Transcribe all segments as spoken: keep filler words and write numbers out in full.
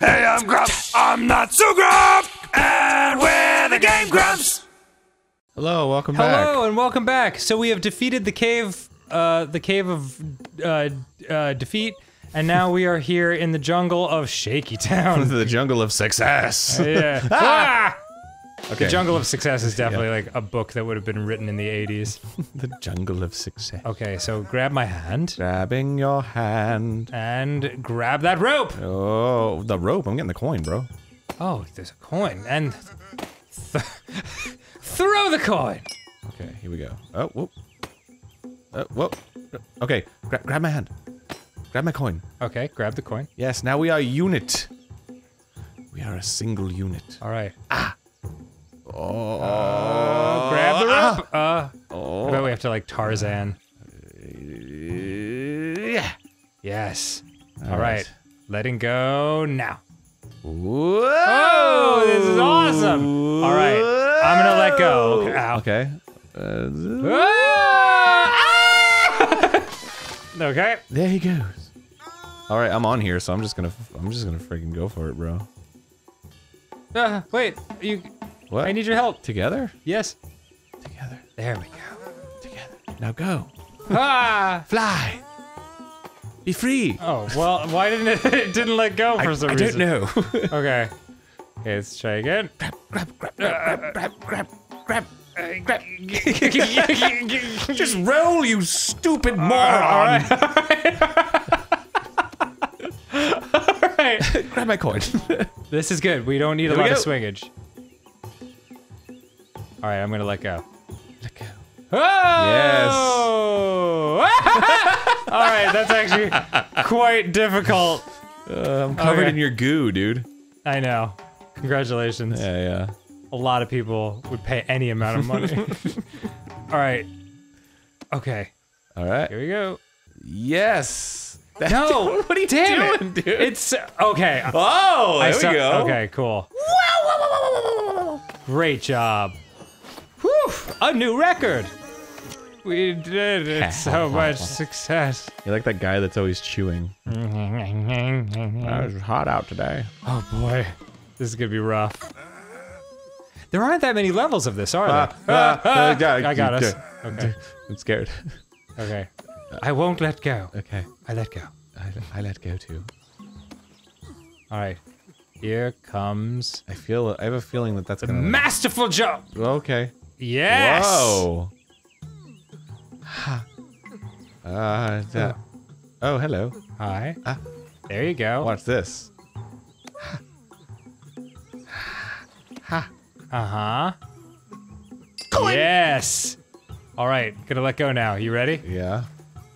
Hey, I'm Grumps. I'm not so Grump, and we're the Game Grumps. Hello, welcome Hello, back. Hello, and welcome back. So we have defeated the cave, uh, the cave of uh, uh, defeat, and now we are here in the jungle of Shaky Town. The jungle of success. Yeah. Ah! Okay. The Jungle of Success is definitely yeah. like a book that would have been written in the eighties. The Jungle of Success. Okay, so grab my hand. Grabbing your hand. And grab that rope! Oh, the rope? I'm getting the coin, bro. Oh, there's a coin. And th throw the coin! Okay, here we go. Oh, whoop. Oh, whoop. Okay, gra grab my hand. Grab my coin. Okay, grab the coin. Yes, now we are a unit. We are a single unit. Alright. Ah! Oh, uh, grab the rope! Ah. Uh, oh. I bet we have to, like, Tarzan. Yeah. Yes. All, All right. right. Letting go now. Whoa! Oh, this is awesome! All right. I'm gonna let go. Okay. Ow. Okay. Uh, ah! Okay. There he goes. All right, I'm on here, so I'm just gonna, I'm just gonna freaking go for it, bro. Uh, wait, you. What? I need your help. Together? Yes. Together. There we go. Together. Now go. Ah! Fly. Be free. Oh well, why didn't it, it didn't let go for I, some I reason? I don't know. Okay. Okay, let's try again. Grab, grab, grab, grab, grab, grab, grab, grab. Just roll, you stupid moron. All right. All right. All right. Grab my coin. This is good. We don't need Here a lot of swingage. All right, I'm gonna let go. Let go. Oh! Yes. All right, that's actually quite difficult. Uh, I'm covered okay. in your goo, dude. I know. Congratulations. Yeah, yeah. A lot of people would pay any amount of money. All right. Okay. All right. Here we go. Yes. That no. What are you damn doing, it. dude? It's okay. Oh, there I we saw, go. Okay, cool. Great job. Whew! A new record! We did it! So much success. You're like that guy that's always chewing. It was hot out today. Oh boy. This is gonna be rough. There aren't that many levels of this, are uh, there? Uh, uh, I got us. Okay. I'm scared. Okay. I won't let go. Okay. I let go. I, I let go too. Alright. Here comes. I feel. I have a feeling that that's a gonna masterful happen. jump. Okay. Yes. Whoa. Ha. Uh, that. Oh, hello. Hi. Ah. There you go. Watch this. Ha. Ha. Uh huh. Coin. Yes. All right. Gonna let go now. You ready? Yeah.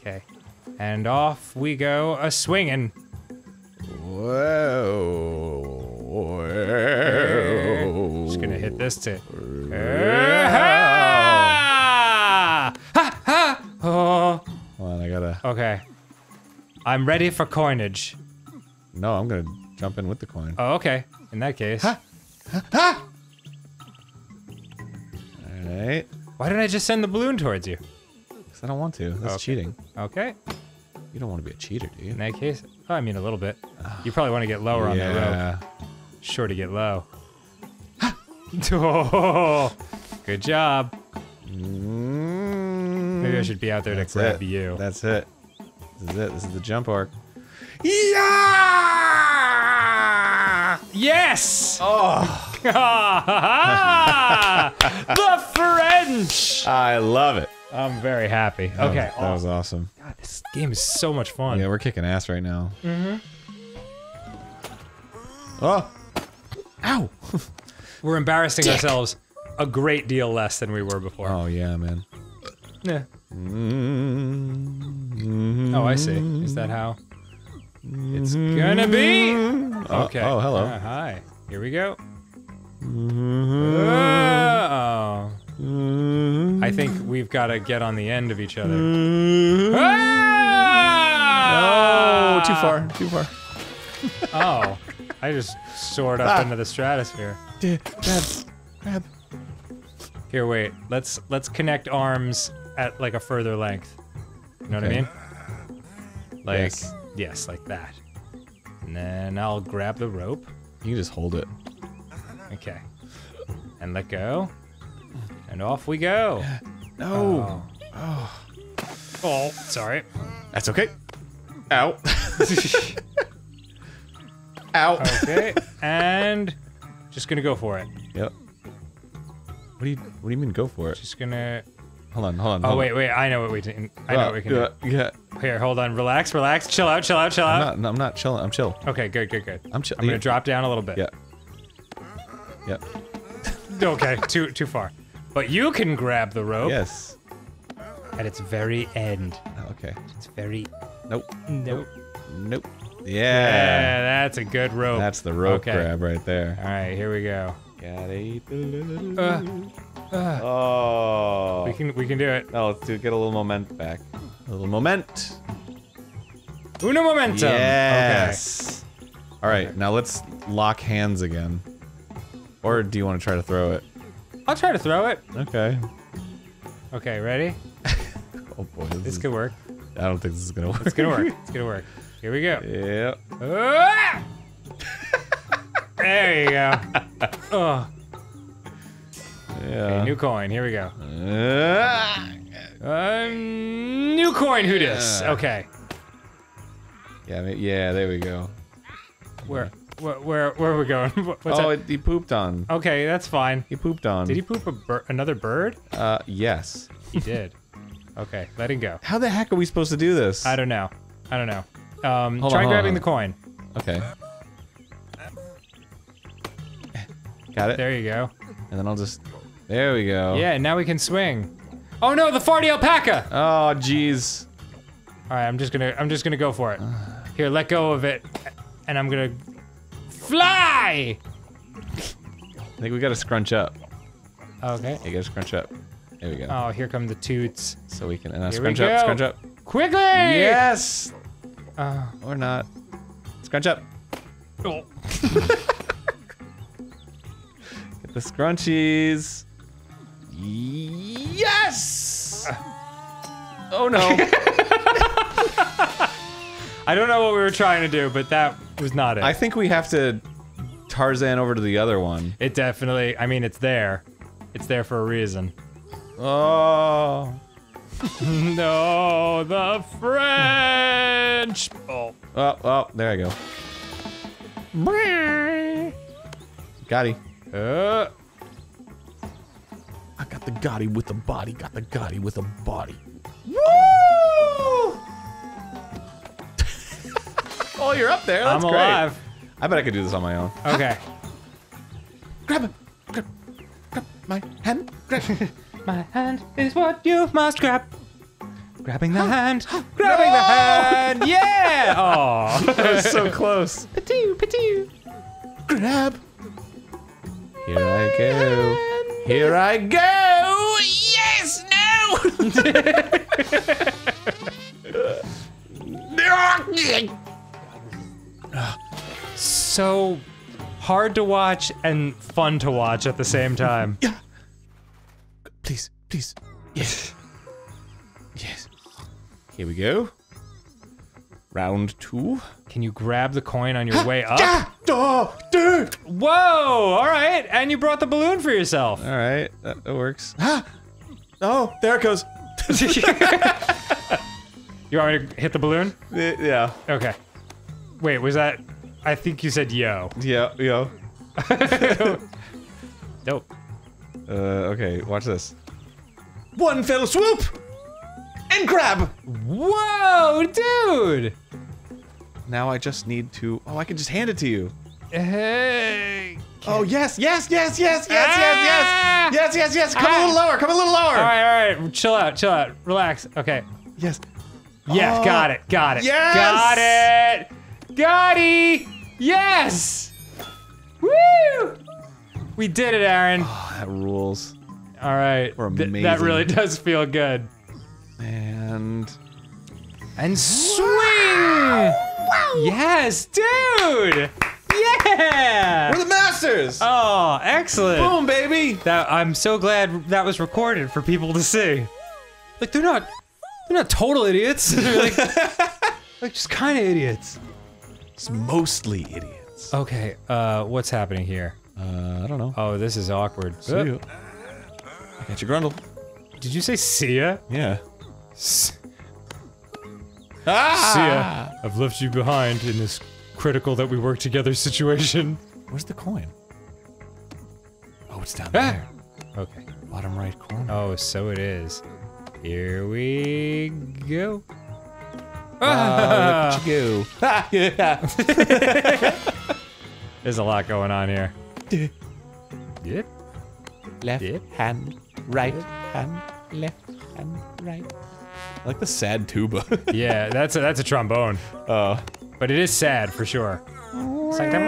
Okay. And off we go a swinging. Whoa. Just gonna hit this too. Ha ha! Oh. Hold on, I gotta. Okay. I'm ready for coinage. No, I'm gonna jump in with the coin. Oh, okay. In that case. Ha! Ha! Ha! Alright. Why did I just send the balloon towards you? Because I don't want to. That's okay. cheating. Okay. You don't want to be a cheater, do you? In that case, oh, I mean a little bit. You probably want to get lower on yeah. that rope. Sure to get low. Oh, good job. Mm, Maybe I should be out there to grab it. you. That's it. This is it. This is the jump arc. Yeah! Yes! Oh! The French! I love it. I'm very happy. That okay. Was, that oh. was awesome. God, this game is so much fun. Yeah, we're kicking ass right now. Mm-hmm. Oh! Ow! We're embarrassing Dick. ourselves a great deal less than we were before. Oh, yeah, man. Yeah. Mm-hmm. Oh, I see. Is that how? Mm-hmm. It's gonna be! Oh, okay. Oh, hello. Uh, hi. Here we go. Mm-hmm. Oh. I think we've got to get on the end of each other. Ah! No, too far, too far. Oh, I just soared up ah. into the stratosphere. Grab, grab. Here, wait. Let's let's connect arms at like a further length. You know okay. what I mean? Like yes, yes like that. And then I'll grab the rope. You can just hold it. Okay. And let go. And off we go. No. Oh. Oh, oh sorry. That's okay. Ow. Ow. Okay. And just gonna go for it. Yep. What do you What do you mean go for it? Just gonna. Hold on. Hold on. Hold oh wait, on. wait. I know what we can. I know uh, what we can uh, do. Yeah. Here, hold on. Relax. Relax. Chill out. Chill out. Chill I'm out. Not, I'm not chilling. I'm chill. Okay. Good. Good. Good. I'm chill. I'm gonna yeah. drop down a little bit. Yeah. Yep. Okay. Too Too far. But you can grab the rope. Yes. At its very end. Oh, okay. It's very. Nope. Nope. Nope. Yeah. Yeah, that's a good rope. That's the rope okay. grab right there. All right, here we go. Gotta eat the little. Uh, uh. Oh. We can we can do it. Oh, let's do get a little moment back. A little moment. Uno momentum. Yes. Okay. All right, okay. Now let's lock hands again. Or do you want to try to throw it? I'll try to throw it. Okay. Okay, ready? Oh boy, this, this is, could work. I don't think this is gonna work. It's gonna work. It's gonna work. Here we go. Yep. Ah! There you go. Oh. Yeah. Okay, new coin. Here we go. Ah! Uh, new coin. Who dis? Yeah. Okay. Yeah. Yeah. There we go. Where? Where? Where, where are we going? What's oh, it, he pooped on. Okay, that's fine. He pooped on. Did he poop a bir another bird? Uh, yes. He did. Okay, let him go. How the heck are we supposed to do this? I don't know. I don't know. Um, hold try on, grabbing on. the coin. Okay. Got it. There you go. And then I'll just... There we go. Yeah, now we can swing. Oh no, the farty alpaca! Oh, jeez. Alright, I'm just gonna- I'm just gonna go for it. Here, let go of it. And I'm gonna... Fly! I think we gotta scrunch up. Okay. You gotta scrunch up. There we go. Oh, here come the toots. So we can- and now scrunch up, scrunch up. Quickly! Yes! Uh, or not. Scrunch up. Oh. Get the scrunchies. Yes! Oh no. I don't know what we were trying to do, but that was not it. I think we have to Tarzan over to the other one. It definitely, I mean, it's there. It's there for a reason. Oh. No, the French. Oh, oh, oh, there I go. Got he. Uh. I got the Gotti with a body. Got the Gotti with a body. Woo! Oh, you're up there. That's I'm alive. Great. I bet I could do this on my own. Okay. Grab him. Grab, grab my hand. Grab. My hand is what you must grab. Grabbing the hand. Grabbing no! the hand. Yeah! Oh, that was so close. Patoo, patoo. Grab. Here my I go. Hand. Here I go. Yes! No! So hard to watch and fun to watch at the same time. Yeah. Please, please. Yes. Yes. Here we go. Round two. Can you grab the coin on your ha, way up? Yeah, oh, dude. Whoa, all right. And you brought the balloon for yourself. All right, that, that works. Ah. Oh, there it goes. You want me to hit the balloon? Uh, yeah. Okay. Wait, was that, I think you said yo. Yeah, yo. Nope. Uh, okay, watch this. One fell swoop! And grab! Whoa, dude! Now I just need to... Oh, I can just hand it to you. Hey! Oh, yes, yes, yes, yes, yes, ah! yes, yes! Yes, yes, yes! Come ah! a little lower, come a little lower! Alright, alright, chill out, chill out, relax, okay. Yes. Yes, oh, got it, got it, yes! got it! Got it! Yes! Woo! We did it, Aaron. Oh, that rules. All right. We're amazing. Th that really does feel good. And... And swing! Wow! Wow! Yes, dude! Yeah! We're the masters! Oh, excellent. Boom, baby! That, I'm so glad that was recorded for people to see. Like, they're not... They're not total idiots. They're like, like, just kind of idiots. It's mostly idiots. Okay, uh, what's happening here? Uh, I don't know. Oh, this is awkward. See you. I got your grundle. Did you say see ya? Yeah. S ah! See ya. I've left you behind in this critical that we work together situation. Where's the coin? Oh, it's down there. Ah! Okay. Bottom right corner. Oh, so it is. Here we go. Ah! Oh, look at you go. Yeah. There's a lot going on here. Yep. Left yep. hand, right yep. hand, left hand, right. I like the sad tuba. Yeah, that's a, that's a trombone. Oh. Uh, but it is sad for sure. It's like the...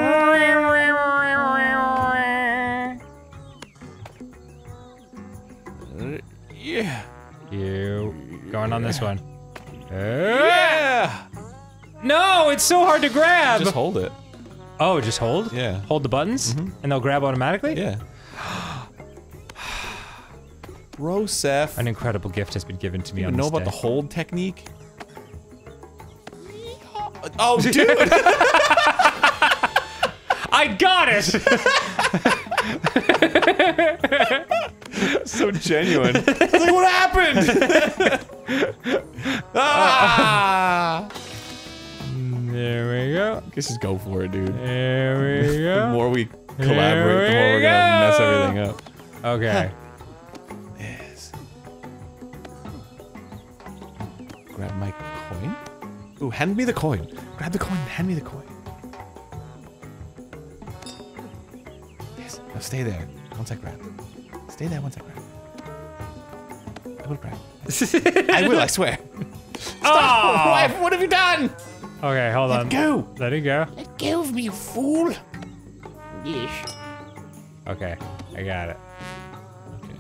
Yeah. You going on this one? Yeah. No, it's so hard to grab. Just hold it. Oh, just hold? Yeah. Hold the buttons, mm-hmm. and they'll grab automatically? Yeah. Rosef. An incredible gift has been given to me you on this know about day. The hold technique? Oh, dude! I got it! So genuine. I was like, what happened? Ah! There we go. Let's just go for it, dude. There we go. The more we collaborate, we the more we're go. Gonna mess everything up. Okay. Huh. Yes. Grab my coin? Ooh, hand me the coin. Grab the coin, hand me the coin. Yes. Now stay there. Once I grab. Stay there once I grab. I will grab. I will, I swear. Stop! Oh. Wife, what have you done? Okay, hold on. Let go! Let it go. Let go of me, you fool! Yeesh. Okay, I got it. Okay.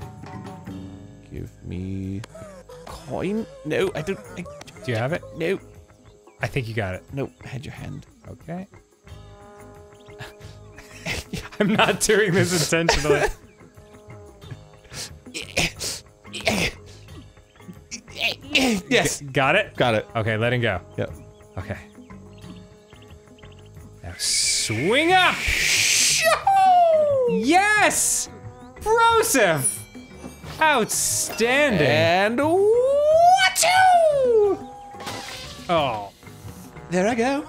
Give me... a coin? No, I don't... I, do you have it? No. I think you got it. No, I had your hand. Okay. I'm not doing this intentionally. Yes! G got it? Got it. Okay, letting go. Yep. Okay. Swing up! Yes! Broseph! Outstanding! And whatchoo! Oh. There I go.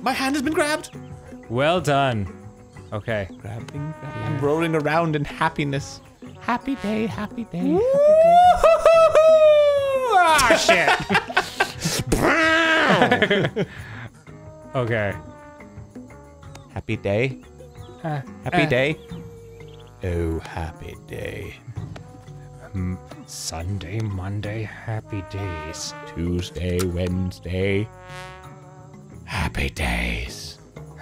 My hand has been grabbed. Well done. Okay. Grabbing, grabbing. I'm rolling around in happiness. Happy day, happy day, happy day. Ah, shit! Okay. Happy day. Uh, happy uh. day. Oh, happy day. Um, Sunday, Monday, happy days. Tuesday, Wednesday, happy days.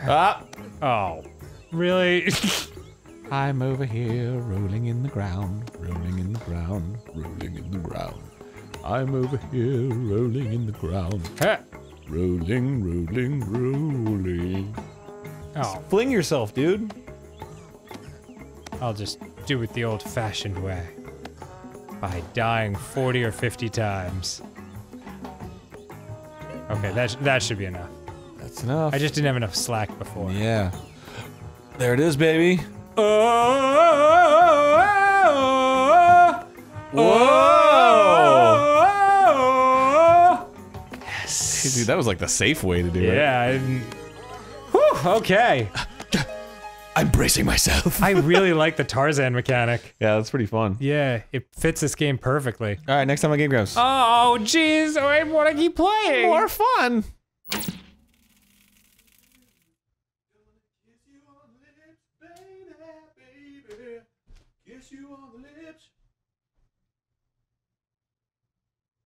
Ah! Oh, really? I'm over here, rolling in the ground, rolling in the ground, rolling in the ground. I'm over here, rolling in the ground. Ha. Rolling, rolling, rolling. Oh. Fling yourself, dude. I'll just do it the old-fashioned way. By dying forty or fifty times. Okay, that, sh that should be enough. That's enough. I just didn't have enough slack before. Yeah. There it is, baby. Oh, oh, oh, oh, oh. Whoa! Dude, that was like the safe way to do it. Yeah, I didn't... Whew, okay. I'm bracing myself. I really like the Tarzan mechanic. Yeah, that's pretty fun. Yeah, it fits this game perfectly. Alright, next time on GameGrumps. Oh, jeez, I want to keep playing! More fun! Kiss you on the lips, baby, baby. Kiss you on the lips.